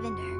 Lavenndr.